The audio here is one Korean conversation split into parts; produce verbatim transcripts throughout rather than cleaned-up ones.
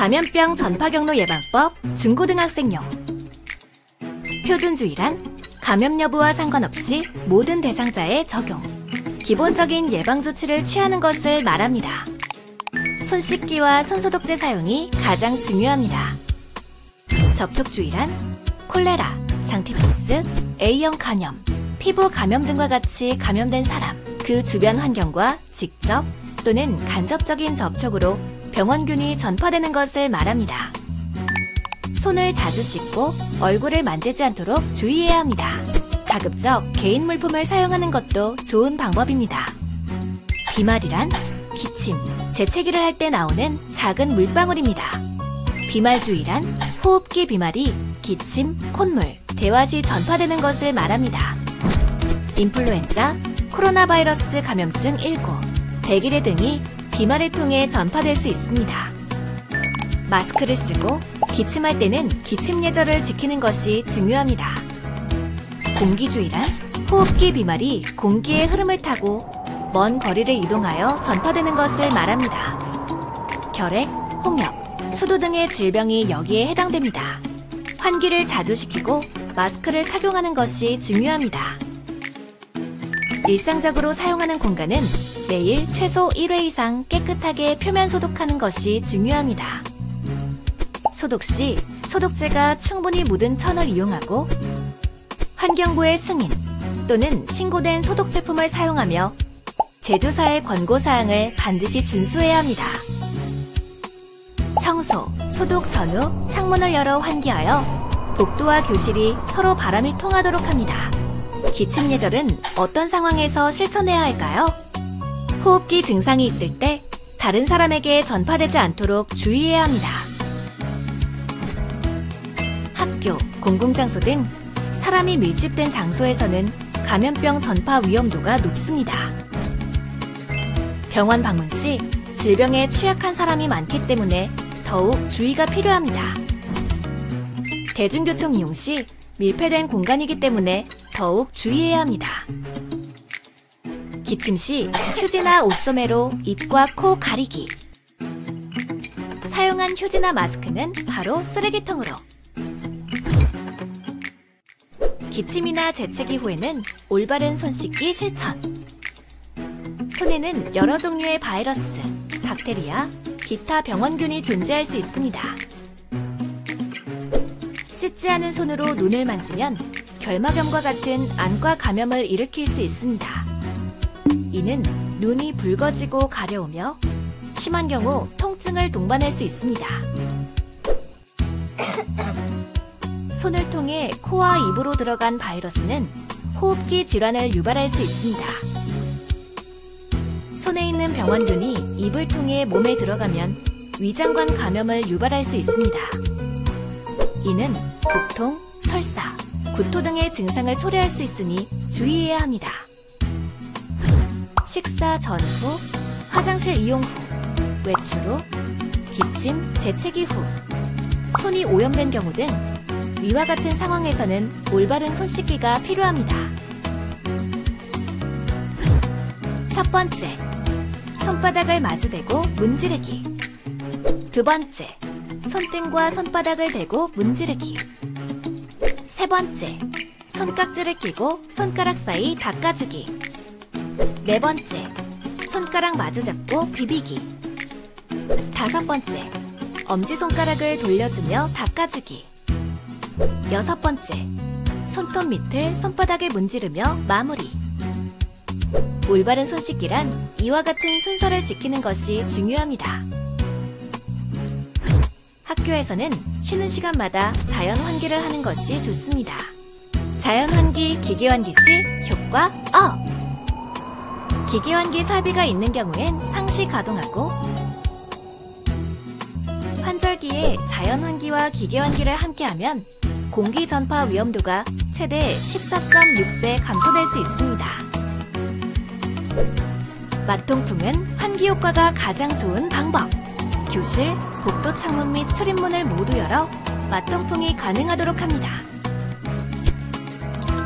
감염병 전파 경로 예방법 중고등학생용. 표준주의란 감염 여부와 상관없이 모든 대상자에 적용, 기본적인 예방조치를 취하는 것을 말합니다. 손 씻기와 손소독제 사용이 가장 중요합니다. 접촉주의란 콜레라, 장티푸스, 에이형 간염, 피부 감염 등과 같이 감염된 사람, 그 주변 환경과 직접 또는 간접적인 접촉으로 병원균이 전파되는 것을 말합니다. 손을 자주 씻고 얼굴을 만지지 않도록 주의해야 합니다. 가급적 개인 물품을 사용하는 것도 좋은 방법입니다. 비말이란 기침, 재채기를 할 때 나오는 작은 물방울입니다. 비말주의란 호흡기 비말이 기침, 콧물, 대화 시 전파되는 것을 말합니다. 인플루엔자, 코로나 바이러스 감염증 일구, 대기래 등이 비말을 통해 전파될 수 있습니다. 마스크를 쓰고 기침할 때는 기침 예절을 지키는 것이 중요합니다. 공기주의란 호흡기 비말이 공기의 흐름을 타고 먼 거리를 이동하여 전파되는 것을 말합니다. 결핵, 홍역, 수두 등의 질병이 여기에 해당됩니다. 환기를 자주 시키고 마스크를 착용하는 것이 중요합니다. 일상적으로 사용하는 공간은 매일 최소 일 회 이상 깨끗하게 표면 소독하는 것이 중요합니다. 소독 시 소독제가 충분히 묻은 천을 이용하고 환경부의 승인 또는 신고된 소독 제품을 사용하며 제조사의 권고사항을 반드시 준수해야 합니다. 청소, 소독 전후 창문을 열어 환기하여 복도와 교실이 서로 바람이 통하도록 합니다. 기침 예절은 어떤 상황에서 실천해야 할까요? 호흡기 증상이 있을 때 다른 사람에게 전파되지 않도록 주의해야 합니다. 학교, 공공장소 등 사람이 밀집된 장소에서는 감염병 전파 위험도가 높습니다. 병원 방문 시 질병에 취약한 사람이 많기 때문에 더욱 주의가 필요합니다. 대중교통 이용 시 밀폐된 공간이기 때문에 더욱 주의해야 합니다. 기침 시 휴지나 옷소매로 입과 코 가리기. 사용한 휴지나 마스크는 바로 쓰레기통으로. 기침이나 재채기 후에는 올바른 손 씻기 실천. 손에는 여러 종류의 바이러스, 박테리아, 기타 병원균이 존재할 수 있습니다. 씻지 않은 손으로 눈을 만지면 결막염과 같은 안과 감염을 일으킬 수 있습니다. 이는 눈이 붉어지고 가려우며 심한 경우 통증을 동반할 수 있습니다. 손을 통해 코와 입으로 들어간 바이러스는 호흡기 질환을 유발할 수 있습니다. 손에 있는 병원균이 입을 통해 몸에 들어가면 위장관 감염을 유발할 수 있습니다. 이는 복통, 설사, 구토 등의 증상을 초래할 수 있으니 주의해야 합니다. 식사 전후, 화장실 이용 후, 외출 후, 기침, 재채기 후, 손이 오염된 경우 등 위와 같은 상황에서는 올바른 손 씻기가 필요합니다. 첫 번째, 손바닥을 마주대고 문지르기. 두 번째, 손등과 손바닥을 대고 문지르기. 세 번째, 손깍지를 끼고 손가락 사이 닦아주기. 네 번째, 손가락 마주잡고 비비기. 다섯 번째, 엄지손가락을 돌려주며 닦아주기. 여섯 번째, 손톱 밑을 손바닥에 문지르며 마무리. 올바른 손 씻기란 이와 같은 순서를 지키는 것이 중요합니다. 학교에서는 쉬는 시간마다 자연 환기를 하는 것이 좋습니다. 자연 환기, 기계 환기 시 효과 업! 기계 환기 설비가 있는 경우엔 상시 가동하고, 환절기에 자연 환기와 기계 환기를 함께하면 공기 전파 위험도가 최대 십사 점 육 배 감소될 수 있습니다. 맞통풍은 환기 효과가 가장 좋은 방법. 교실, 복도 창문 및 출입문을 모두 열어 맞통풍이 가능하도록 합니다.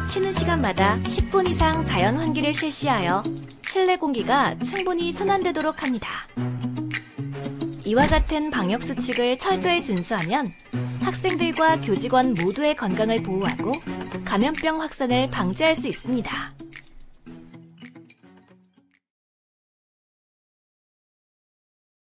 쉬는 시간마다 십 분 이상 자연 환기를 실시하여 실내 공기가 충분히 순환되도록 합니다. 이와 같은 방역수칙을 철저히 준수하면 학생들과 교직원 모두의 건강을 보호하고 감염병 확산을 방지할 수 있습니다.